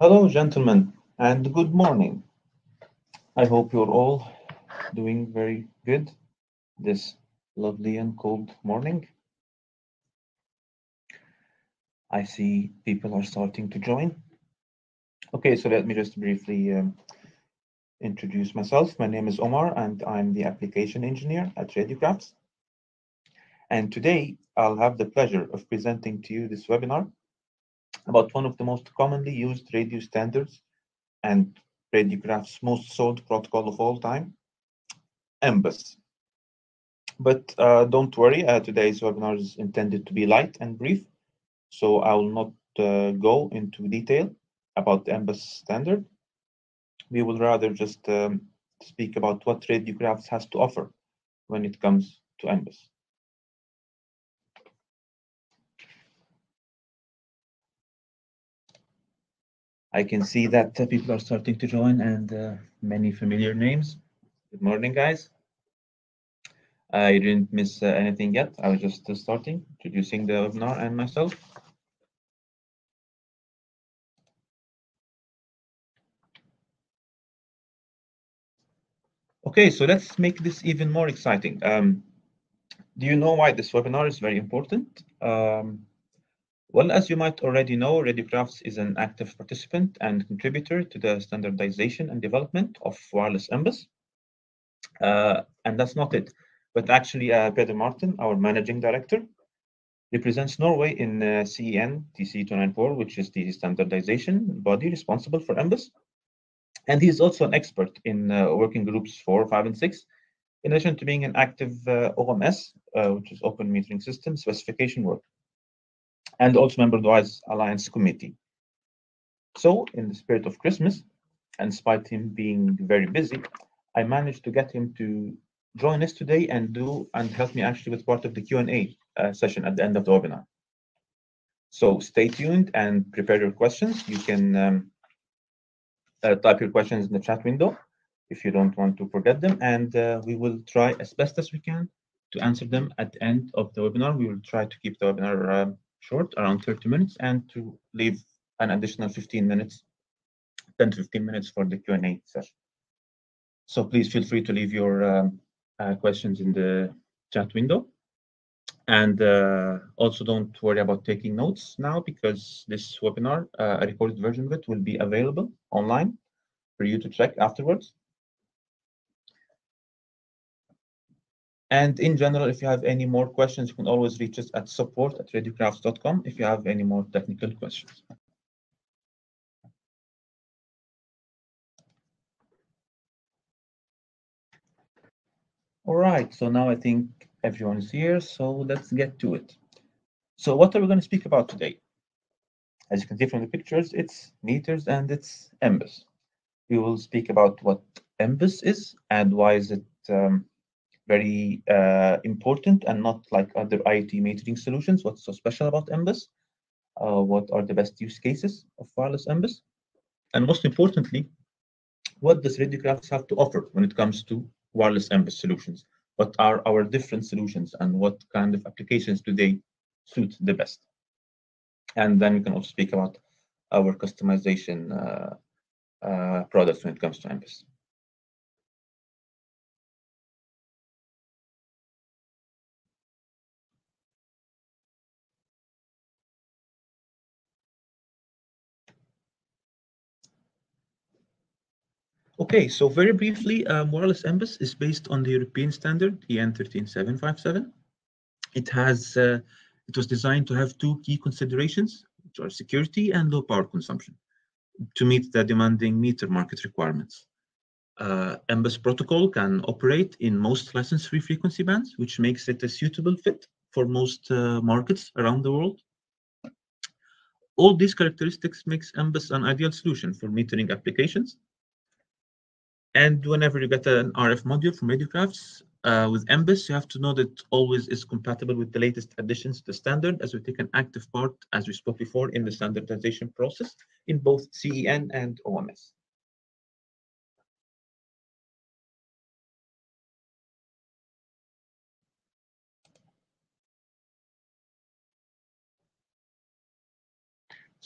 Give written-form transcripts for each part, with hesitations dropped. Hello, gentlemen, and good morning. I hope you're all doing very good this lovely and cold morning. I see people are starting to join. Okay, so let me just briefly introduce myself. My name is Omar, and I'm the application engineer at Radiocrafts. And today, I'll have the pleasure of presenting to you this webinar about one of the most commonly used radio standards and Radiograph's most sold protocol of all time, M-Bus. But don't worry, today's webinar is intended to be light and brief, so I will not go into detail about the M-Bus standard. We will rather just speak about what Radiograph's has to offer when it comes to M-Bus. I can see that people are starting to join, and many familiar names. Good morning, guys. I didn't miss anything yet. I was just starting, introducing the webinar and myself. Okay, so let's make this even more exciting. Do you know why this webinar is very important? Well, as you might already know, Radiocrafts is an active participant and contributor to the standardization and development of wireless M-Bus. And that's not it, but actually Peter Martin, our managing director, represents Norway in CEN TC294, which is the standardization body responsible for M-Bus. And he's also an expert in working groups 4, 5, and 6, in addition to being an active OMS, which is Open Metering System specification work, and also member of the Wise Alliance Committee. So, in the spirit of Christmas, and despite him being very busy, I managed to get him to join us today and help me actually with part of the Q&A session at the end of the webinar. So stay tuned and prepare your questions. You can type your questions in the chat window if you don't want to forget them, and we will try as best as we can to answer them at the end of the webinar. We will try to keep the webinar short, around 30 minutes, and to leave an additional 10 to 15 minutes for the Q&A session. So please feel free to leave your questions in the chat window. And also don't worry about taking notes now, because this webinar, a recorded version of it, will be available online for you to check afterwards. And in general, if you have any more questions, you can always reach us at support@radiocrafts.com if you have any more technical questions. All right, so now I think everyone is here, so let's get to it. So what are we going to speak about today? As you can see from the pictures, it's meters and it's M-Bus. We will speak about what M-Bus is and why is it very important and not like other IoT metering solutions. What's so special about M-Bus? What are the best use cases of wireless M-Bus? And most importantly, what does Radiocrafts have to offer when it comes to wireless M-Bus solutions? What are our different solutions and what kind of applications do they suit the best? And then we can also speak about our customization products when it comes to M-Bus. Okay, so very briefly, wireless M-Bus is based on the European standard EN 13757. It was designed to have two key considerations, which are security and low power consumption, to meet the demanding meter market requirements. M-Bus protocol can operate in most license-free frequency bands, which makes it a suitable fit for most markets around the world. All these characteristics makes M-Bus an ideal solution for metering applications. And whenever you get an RF module from Radiocrafts with M-Bus, you have to know that it always is compatible with the latest additions to the standard, as we take an active part, as we spoke before, in the standardization process in both CEN and OMS.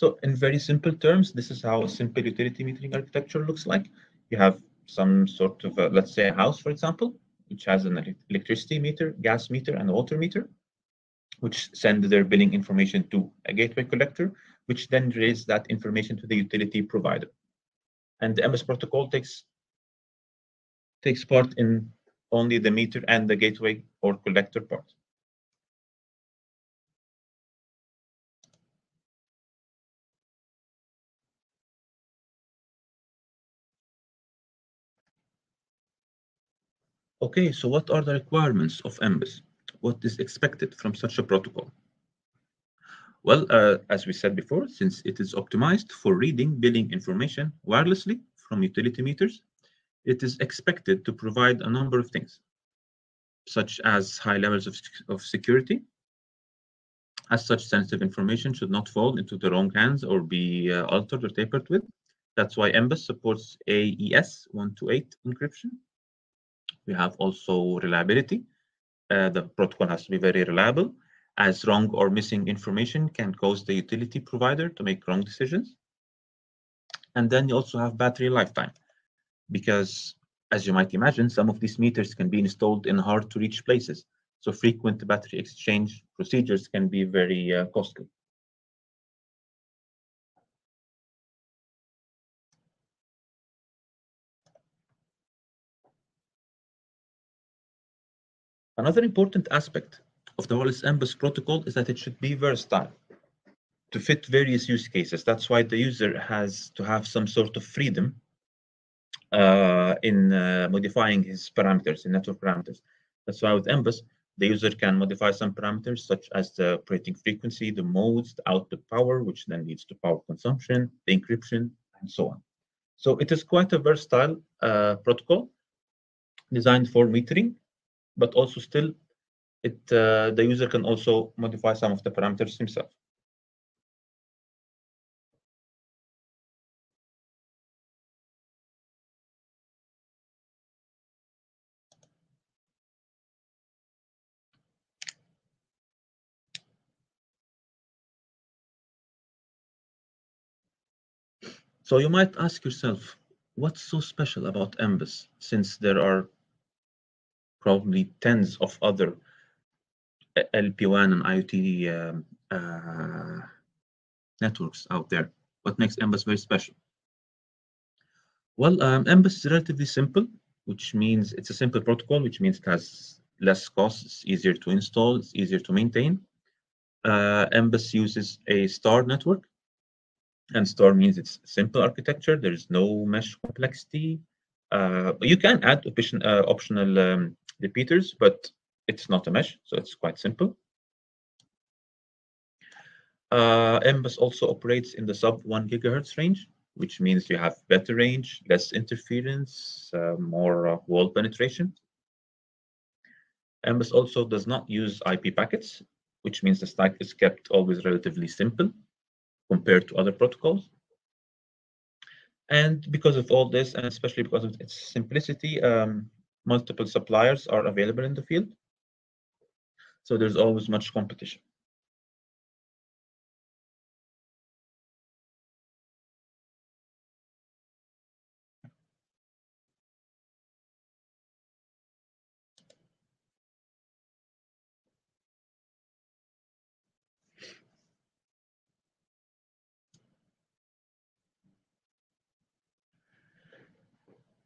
So in very simple terms, this is how a simple utility metering architecture looks like. You have some sort of, let's say, a house, for example, which has an electricity meter, gas meter, and water meter, which send their billing information to a gateway collector, which then relays that information to the utility provider. And the MS protocol takes part in only the meter and the gateway or collector part. Okay, so what are the requirements of MBUS? What is expected from such a protocol? Well, as we said before, since it is optimized for reading billing information wirelessly from utility meters, it is expected to provide a number of things, such as high levels of security. As such, sensitive information should not fall into the wrong hands or be altered or tampered with. That's why MBUS supports AES 128 encryption. We have also reliability. The protocol has to be very reliable, as wrong or missing information can cause the utility provider to make wrong decisions. And then you also have battery lifetime, because as you might imagine, some of these meters can be installed in hard to reach places. So frequent battery exchange procedures can be very costly. Another important aspect of the whole MBUS protocol is that it should be versatile to fit various use cases. That's why the user has to have some sort of freedom in modifying his parameters, in network parameters. That's why with MBUS, the user can modify some parameters such as the operating frequency, the modes, the output power, which then leads to power consumption, the encryption, and so on. So it is quite a versatile protocol designed for metering, but also still the user can also modify some of the parameters himself. So you might ask yourself, what's so special about MBUS, since there are probably tens of other LPWAN and IoT networks out there. What makes MBUS very special? Well, MBUS is relatively simple, which means it's a simple protocol, which means it has less costs, it's easier to install, it's easier to maintain. MBUS uses a star network, and star means it's simple architecture. There is no mesh complexity. You can add optional repeaters, but it's not a mesh, so it's quite simple. MBUS also operates in the sub 1 GHz range, which means you have better range, less interference, more wall penetration. MBUS also does not use IP packets, which means the stack is kept always relatively simple compared to other protocols. And because of all this, and especially because of its simplicity, multiple suppliers are available in the field. So there's always much competition.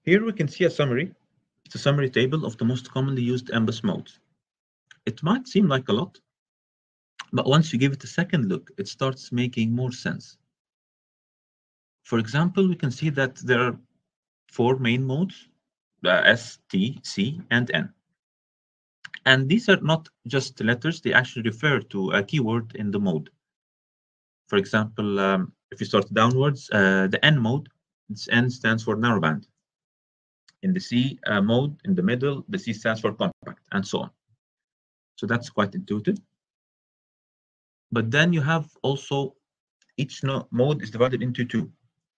Here we can see a summary. It's a summary table of the most commonly used MBUS modes. It might seem like a lot, but once you give it a second look, it starts making more sense. For example, we can see that there are 4 main modes, S, T, C, and N. And these are not just letters, they actually refer to a keyword in the mode. For example, if you start downwards, the N mode, its N stands for narrowband. In the C mode, in the middle, the C stands for compact, and so on. So that's quite intuitive. But then you have also each mode is divided into 2.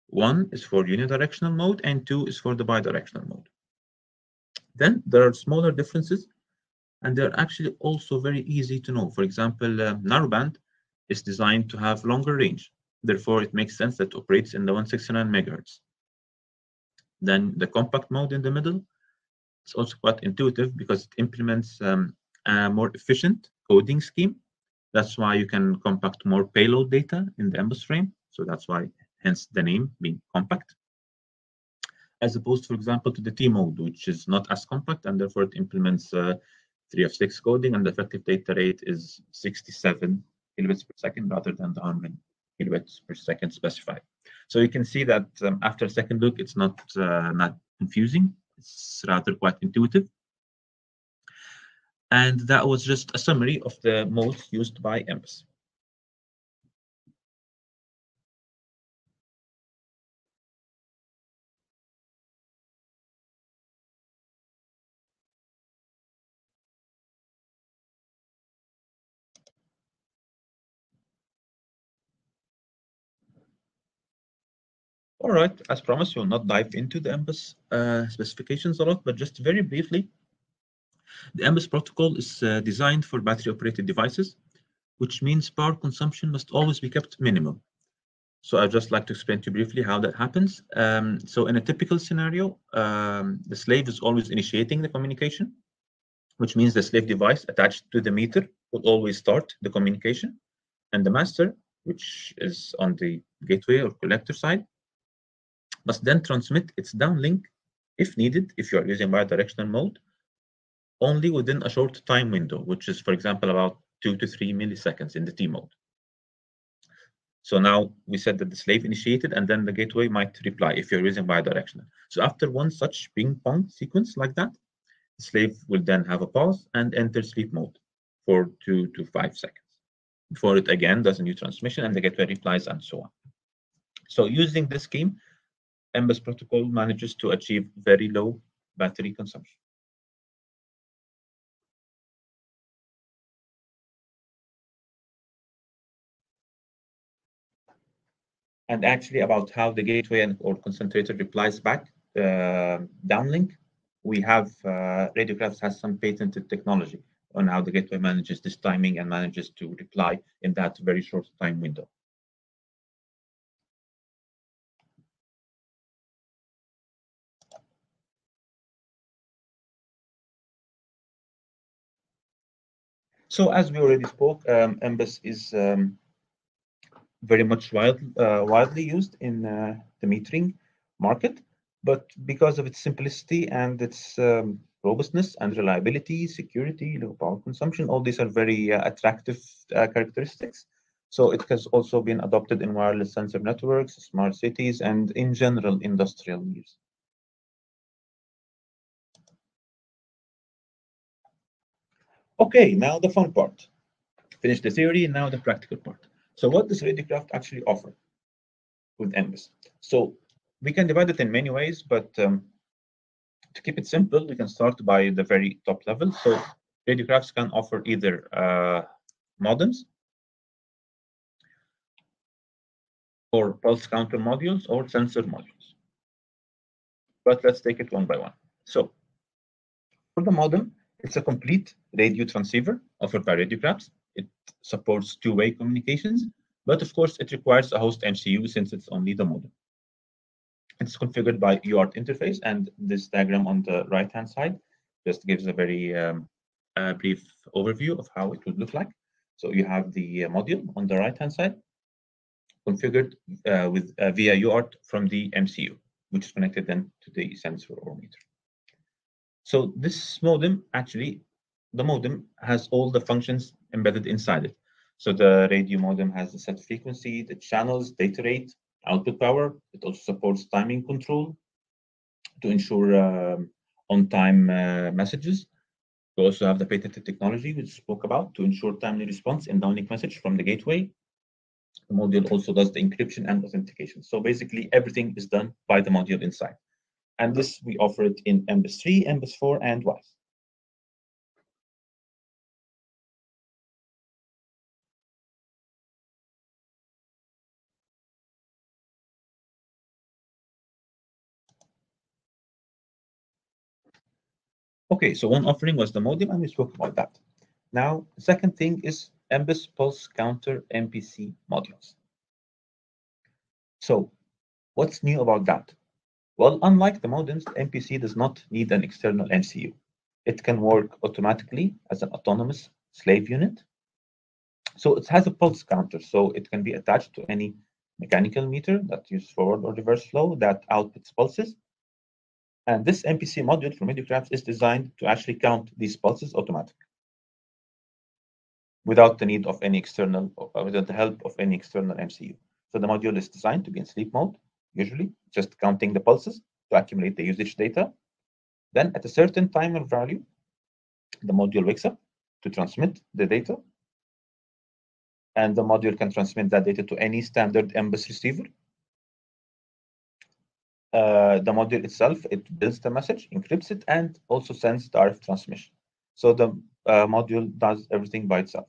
1 is for unidirectional mode, and 2 is for the bidirectional mode. Then there are smaller differences, and they're actually also very easy to know. For example, narrowband is designed to have longer range, Therefore, it makes sense that it operates in the 169 megahertz. Then the compact mode in the middle, it's also quite intuitive because it implements a more efficient coding scheme. That's why you can compact more payload data in the MBUS frame. So that's why, hence the name being compact, as opposed, for example, to the T mode, which is not as compact, and therefore it implements 3 of 6 coding, and the effective data rate is 67 kilobits per second rather than the 100 kilobits per second specified. So you can see that after a second look, it's not confusing. It's rather quite intuitive. And that was just a summary of the modes used by MBUS. All right, as promised, we'll not dive into the MBUS specifications a lot, but just very briefly, the MBUS protocol is designed for battery-operated devices, which means power consumption must always be kept minimum. So I'd just like to explain to you briefly how that happens. So in a typical scenario, the slave is always initiating the communication, which means the slave device attached to the meter will always start the communication, and the master, which is on the gateway or collector side, must then transmit its downlink, if needed, if you are using bidirectional mode, only within a short time window, which is, for example, about 2 to 3 milliseconds in the T mode. So now we said that the slave initiated, and then the gateway might reply if you're using bidirectional. So after one such ping-pong sequence like that, the slave will then have a pause and enter sleep mode for 2 to 5 seconds before it again does a new transmission and the gateway replies and so on. So using this scheme, MBUS protocol manages to achieve very low battery consumption. And actually, about how the gateway or concentrator replies back downlink, we have Radiocrafts has some patented technology on how the gateway manages this timing and manages to reply in that very short time window. So as we already spoke, MBUS is very much widely used in the metering market, but because of its simplicity and its robustness and reliability, security, low power consumption, all these are very attractive characteristics. So it has also been adopted in wireless sensor networks, smart cities, and in general industrial use. Okay, now the fun part. Finish the theory, now the practical part. So what does Radiocraft actually offer with MBUS? So we can divide it in many ways, but to keep it simple, we can start by the very top level. So Radiocrafts can offer either modems or pulse counter modules or sensor modules. But let's take it one by one. So for the modem, it's a complete radio transceiver offered by Radiocrafts. It supports two-way communications, but of course it requires a host MCU since it's only the modem. It's configured by UART interface, and this diagram on the right-hand side just gives a very brief overview of how it would look like. So you have the module on the right-hand side configured via UART from the MCU, which is connected then to the sensor or meter. So this modem, actually, the modem has all the functions embedded inside it. So the radio modem has the set frequency, the channels, data rate, output power. It also supports timing control to ensure on-time messages. We also have the patented technology we spoke about to ensure timely response and downlink message from the gateway. The module also does the encryption and authentication. So basically, everything is done by the module inside. And this, we offer it in MBUS3, MBUS4, and Wise. Okay, so one offering was the modem, and we spoke about that. Now, the second thing is MBUS pulse counter MPC modules. So what's new about that? Well, unlike the modems, the MPC does not need an external MCU. It can work automatically as an autonomous slave unit. So it has a pulse counter, so it can be attached to any mechanical meter that uses forward or reverse flow that outputs pulses. And this MPC module from Radiocrafts is designed to actually count these pulses automatically without the need of any external, or without the help of any external MCU. So the module is designed to be in sleep mode, usually just counting the pulses to accumulate the usage data. Then at a certain time or value, the module wakes up to transmit the data. And the module can transmit that data to any standard M-Bus receiver. The module itself, it builds the message, encrypts it, and also sends the RF transmission. So the module does everything by itself.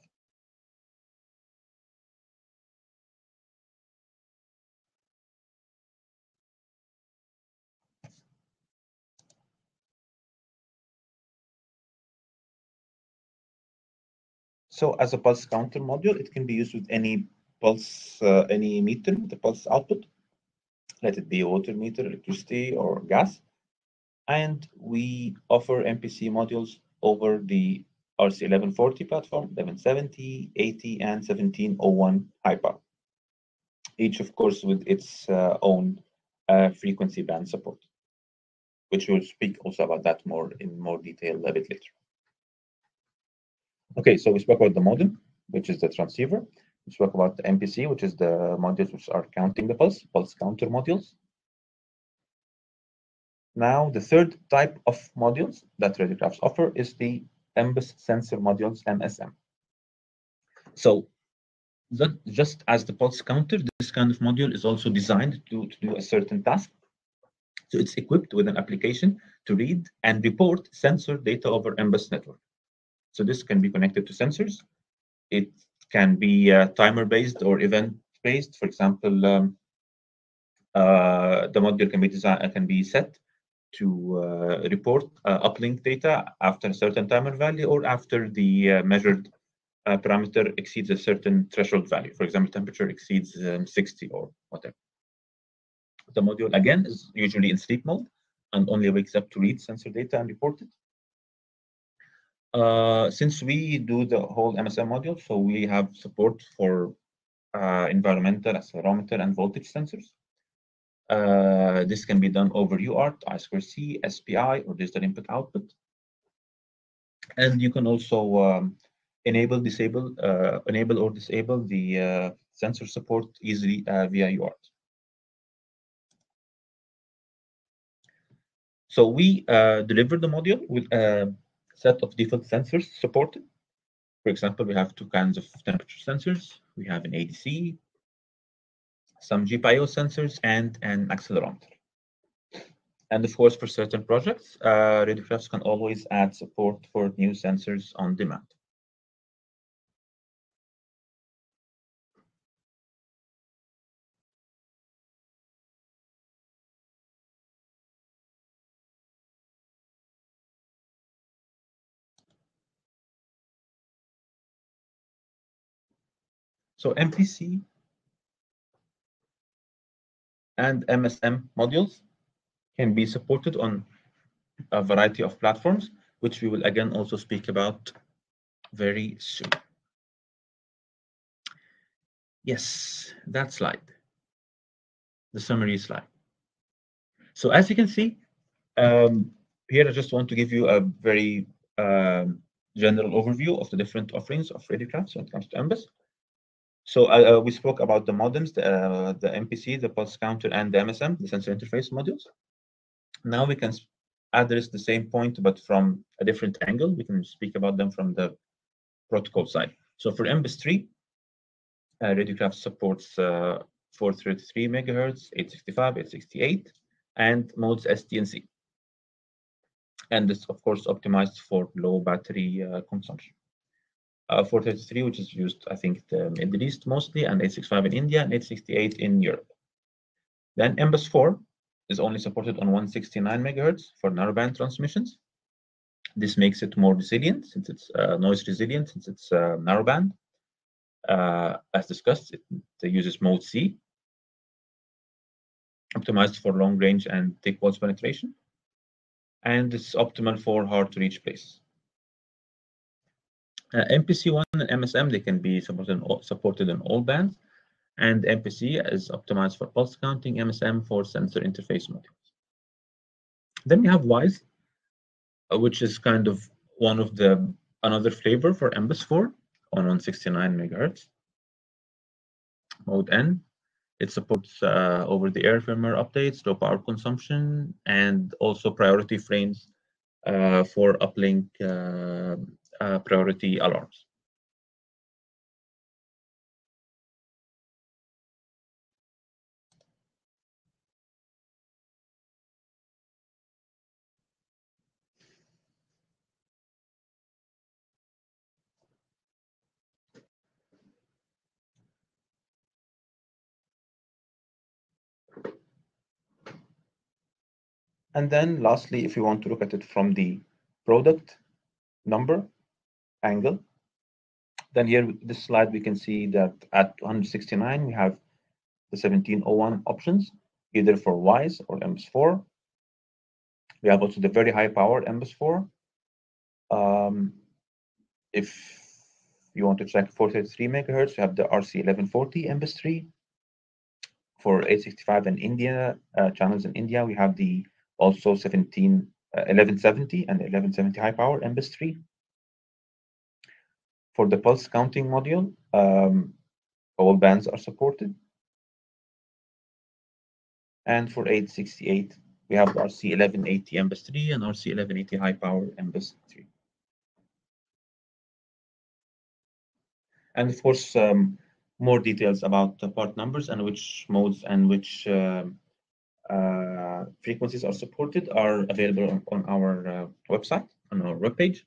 So as a pulse counter module, it can be used with any pulse, any meter with a pulse output, let it be a water meter, electricity, or gas. And we offer MPC modules over the RC1140 platform, 1170, 80, and 1701 high power, each of course with its own frequency band support, which we'll speak also about that more in more detail a bit later. Okay, so we spoke about the modem, which is the transceiver. We spoke about the MPC, which is the modules which are counting the pulse, pulse counter modules. Now, the third type of modules that Radiocrafts offer is the MBUS sensor modules, MSM. So just as the pulse counter, this kind of module is also designed to do a certain task. So it's equipped with an application to read and report sensor data over MBUS network. So this can be connected to sensors. It can be timer-based or event-based. For example, the module can be designed, can be set to report uplink data after a certain timer value or after the measured parameter exceeds a certain threshold value. For example, temperature exceeds 60 or whatever. The module again is usually in sleep mode and only wakes up to read sensor data and report it. Since we do the whole MSM module, so we have support for environmental, accelerometer, and voltage sensors. This can be done over UART, I2C, SPI, or digital input output. And you can also enable or disable the sensor support easily via UART. So we deliver the module with set of default sensors supported. For example, we have two kinds of temperature sensors. We have an ADC, some GPIO sensors, and an accelerometer. And of course, for certain projects, Radiocrafts can always add support for new sensors on demand. So MPC and MSM modules can be supported on a variety of platforms, which we will again also speak about very soon. Yes, that slide, the summary slide. So as you can see, here I just want to give you a very general overview of the different offerings of Radiocrafts when it comes to MBUS. So we spoke about the modems, the MPC, the pulse counter, and the MSM, the sensor interface modules. Now we can address the same point, but from a different angle. We can speak about them from the protocol side. So for MBUS3, Radiocrafts supports 433 megahertz, 865, 868, and modes S, T, and C. And it's, of course, optimized for low battery consumption. 433, which is used, I think, the Middle East mostly, and 865 in India, and 868 in Europe. Then MBUS4 is only supported on 169 megahertz for narrowband transmissions. This makes it more resilient, since it's noise resilient, since it's narrowband. As discussed, it uses mode C. optimized for long range and thick walls penetration, and it's optimal for hard to reach place. MPC1 and MSM, they can be supported on all bands, and MPC is optimized for pulse counting, MSM for sensor interface modules. Then we have Wise, which is kind of one of the another flavor for MBUS4 on 169 megahertz mode N. It supports over-the-air firmware updates, low power consumption, and also priority frames for uplink priority alarms. And then lastly, if you want to look at it from the product number angle, then here, this slide, we can see that at 169, we have the 1701 options, either for Wise or MBUS4. We have also the very high powered MBUS4. If you want to check 433 megahertz, you have the RC1140 MBUS3. For 865 and India, channels in India, we have the also 1170 and 1170 high power MBUS3. For the pulse counting module, all bands are supported. And for 868, we have the RC1180 MBUS3 and RC1180 high power MBUS3. And of course, more details about the part numbers and which modes and which frequencies are supported are available on our website, on our webpage.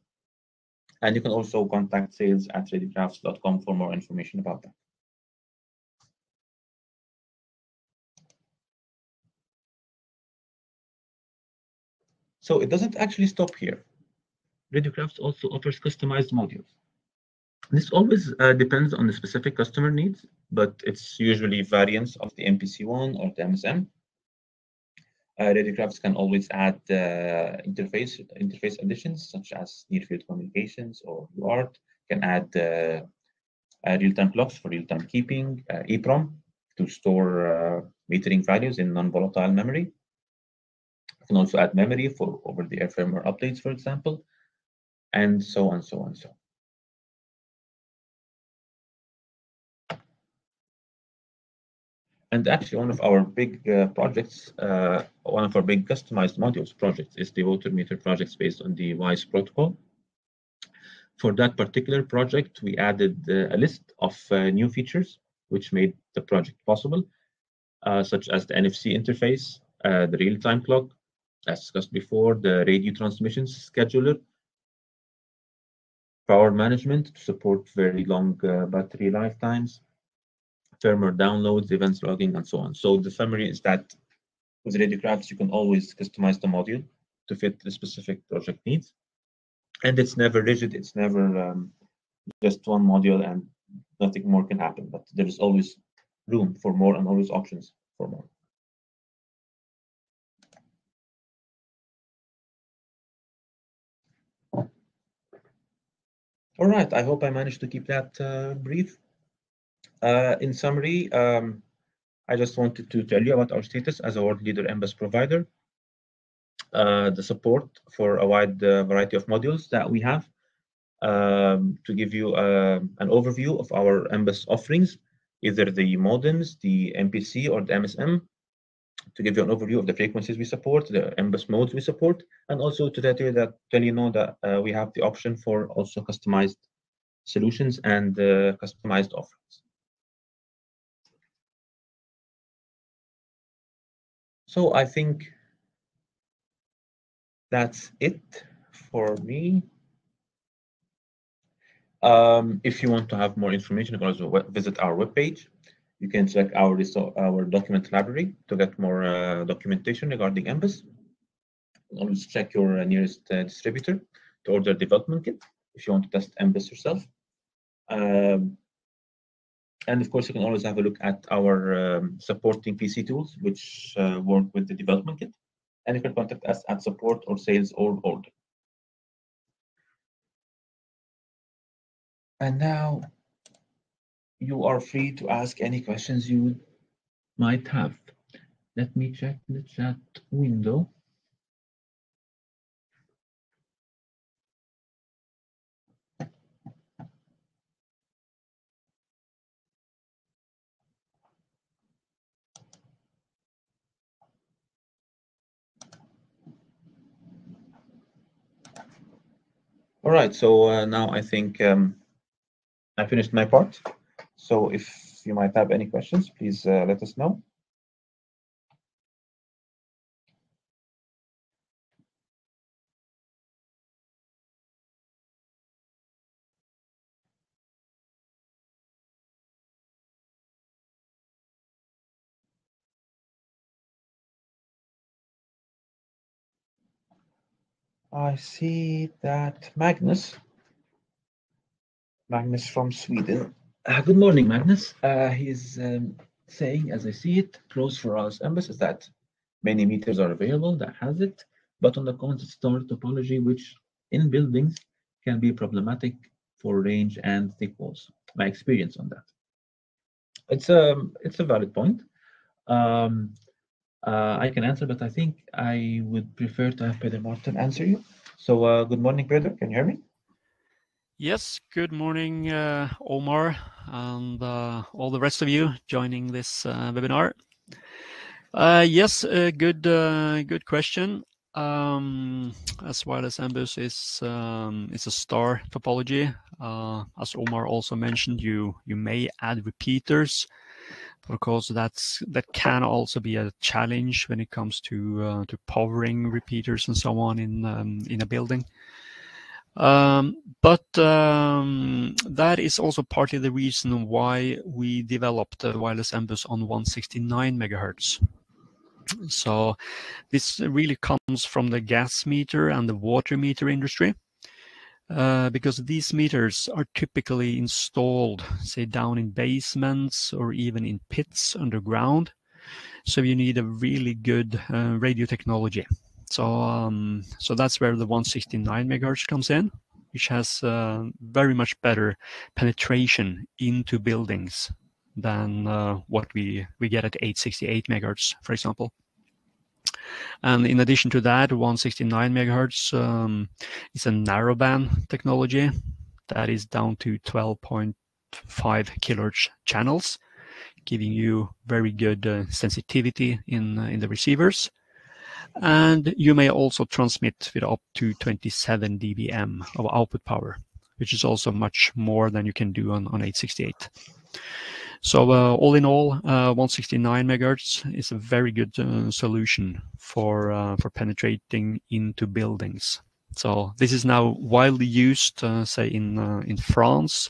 And you can also contact sales@radiocrafts.com for more information about that. So it doesn't actually stop here. Radiocrafts also offers customized modules. This always depends on the specific customer needs, but it's usually variants of the MPC1 or the MSM. Radiocrafts can always add interface additions such as near-field communications or UART. Can add real-time clocks for real-time keeping, EPROM to store metering values in non-volatile memory. You can also add memory for over-the-air firmware updates, for example, and so on, so on, so on. And actually, one of our big projects, one of our big customized modules projects is the water meter projects based on the WISE protocol. For that particular project, we added a list of new features which made the project possible, such as the NFC interface, the real-time clock, as discussed before, the radio transmissions scheduler, power management to support very long battery lifetimes, firmware downloads, events logging, and so on. So the summary is that with Radiocrafts, you can always customize the module to fit the specific project needs. And it's never rigid. It's never just one module and nothing more can happen. But there is always room for more and always options for more. All right. I hope I managed to keep that brief. In summary, I just wanted to tell you about our status as a world leader MBUS provider, the support for a wide variety of modules that we have, to give you an overview of our MBUS offerings, either the modems, the MPC, or the MSM, to give you an overview of the frequencies we support, the MBUS modes we support, and also to tell you know that we have the option for also customized solutions and customized offerings. So I think that's it for me. If you want to have more information, you can also visit our webpage. You can check our document library to get more documentation regarding MBUS. Always check your nearest distributor to order a development kit if you want to test MBUS yourself. And of course, you can always have a look at our supporting PC tools, which work with the development kit. And you can contact us at support or sales or order. And now you are free to ask any questions you might have. Let me check the chat window. All right, so now I think I finished my part. So if you might have any questions, please let us know. I see that Magnus from Sweden. Good morning, Magnus. He's saying, as I see it, close for us M-Bus is that many meters are available that has it, but on the common store topology, which in buildings can be problematic for range and thick walls. My experience on that. It's a valid point. I can answer, but I think I would prefer to have Peter Martin answer you. So good morning, Peter. Can you hear me? Yes, good morning, Omar, and all the rest of you joining this webinar. Yes, good question. As well as M-Bus is a star topology. As Omar also mentioned, you may add repeaters. Of course, that can also be a challenge when it comes to powering repeaters and so on in a building. But that is also partly the reason why we developed wireless M-Bus on 169 megahertz. So this really comes from the gas meter and the water meter industry. Because these meters are typically installed, say, down in basements or even in pits underground. So you need a really good radio technology. So that's where the 169 megahertz comes in, which has very much better penetration into buildings than what we get at 868 megahertz, for example. And in addition to that, 169 megahertz is a narrowband technology that is down to 12.5 kilohertz channels, giving you very good sensitivity in the receivers. And you may also transmit with up to 27 dBm of output power, which is also much more than you can do on 868. So all in all, 169 megahertz is a very good solution for penetrating into buildings. So this is now widely used, say in France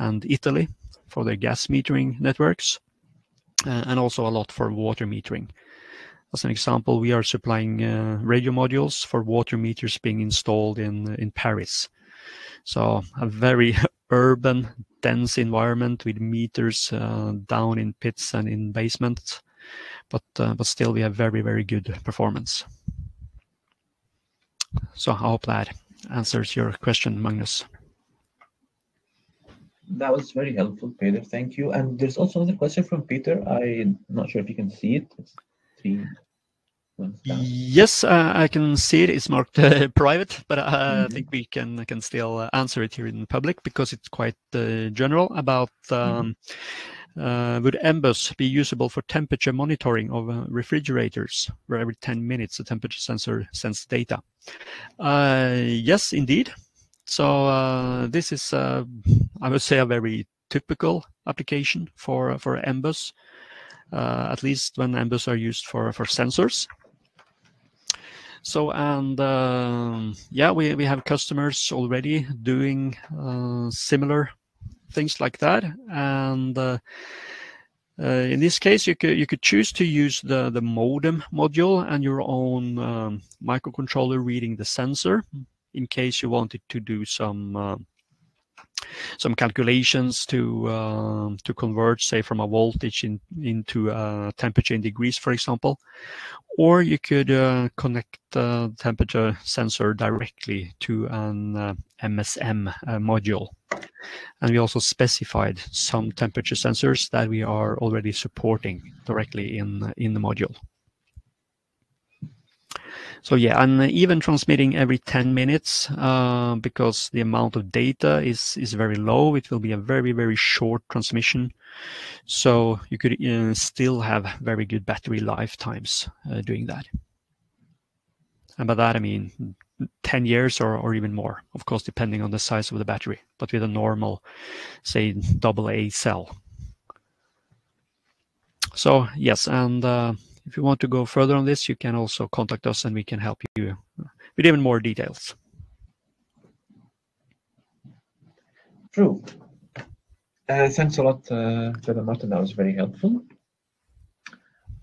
and Italy for their gas metering networks, and also a lot for water metering. As an example, we are supplying radio modules for water meters being installed in Paris. So a very urban, dense environment with meters down in pits and in basements, but still we have very, very good performance. So I hope that answers your question, Magnus. That was very helpful, Peter. Thank you. And there's also another question from Peter. I'm not sure if you can see it. It's three. Yes, I can see it. It's marked private, but I think we can still answer it here in public because it's quite general about would M-Bus be usable for temperature monitoring of refrigerators, where every 10 minutes the temperature sensor sends data? Yes, indeed. So this is, I would say, a very typical application for M-Bus, at least when M-Bus are used for sensors. So, and yeah, we have customers already doing similar things like that. And in this case, you could choose to use the modem module and your own microcontroller reading the sensor in case you wanted to do some some calculations to convert, say, from a voltage into temperature in degrees, for example. Or you could connect the temperature sensor directly to an MSM module. And we also specified some temperature sensors that we are already supporting directly in the module. So yeah, and even transmitting every 10 minutes, because the amount of data is very low, it will be a very, very short transmission. So you could still have very good battery lifetimes doing that. And by that I mean 10 years or even more, of course, depending on the size of the battery, but with a normal, say, AA cell. So yes, and if you want to go further on this, you can also contact us and we can help you with even more details. True. Thanks a lot, Peter Martin. That was very helpful.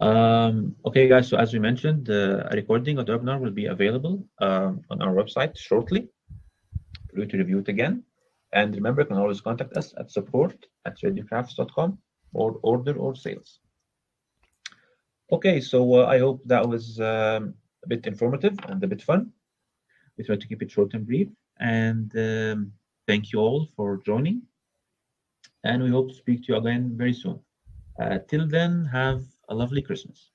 Okay, guys, so as we mentioned, the recording of the webinar will be available on our website shortly for you to review it again. And remember, you can always contact us at support@radiocrafts.com or order or sales. Okay, so I hope that was a bit informative and a bit fun. We tried to keep it short and brief. And thank you all for joining. And we hope to speak to you again very soon. Till then, have a lovely Christmas.